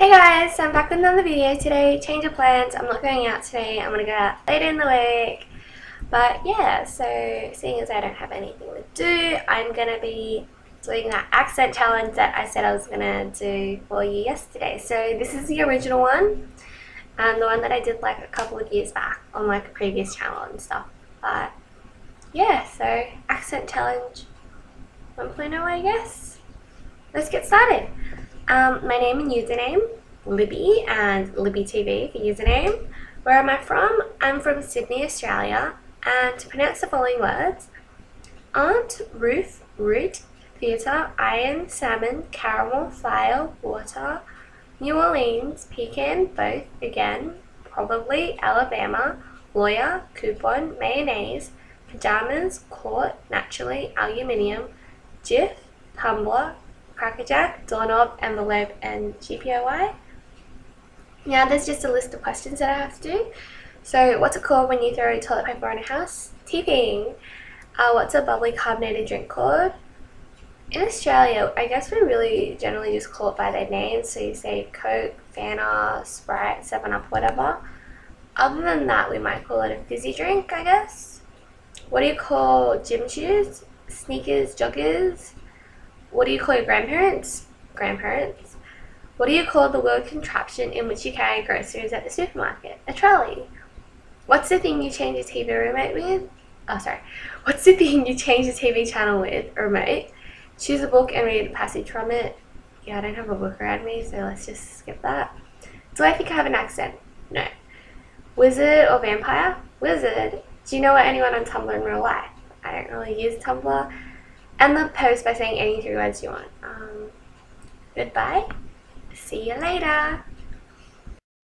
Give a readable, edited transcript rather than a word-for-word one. Hey guys, so I'm back with another video today. Change of plans, I'm not going out today, I'm gonna go out later in the week. But yeah, so seeing as I don't have anything to do, I'm gonna be doing that accent challenge that I said I was gonna do for you yesterday. So this is the original one, the one that I did like a couple of years back on like a previous channel and stuff. But yeah, so accent challenge 1.0 I guess. Let's get started. My name and username, Libby, and LibbyTV for username. Where am I from? I'm from Sydney, Australia. And to pronounce the following words: aunt, roof, root, theatre, iron, salmon, caramel, fire, water, New Orleans, pecan, both, again, probably, Alabama, lawyer, coupon, mayonnaise, pajamas, court, naturally, aluminium, GIF, Tumblr, Crackerjack, doorknob, envelope, and GPOY. Now there's just a list of questions that I have to do. So what's it called when you throw toilet paper on a house? Tipping. What's a bubbly carbonated drink called? In Australia, I guess we really generally just call it by their names. So you say Coke, Fanta, Sprite, 7-Up, whatever. Other than that, we might call it a fizzy drink, I guess. What do you call gym shoes? Sneakers, joggers. What do you call your grandparents? Grandparents. What do you call the wheeled contraption in which you carry groceries at the supermarket? A trolley. What's the thing you change your TV remote with? Oh, sorry. What's the thing you change the TV channel with? A remote. Choose a book and read a passage from it. Yeah, I don't have a book around me, so let's just skip that. Do I think I have an accent? No. Wizard or vampire? Wizard. Do you know anyone on Tumblr in real life? I don't really use Tumblr. And the post by saying any three words you want. Goodbye. See you later.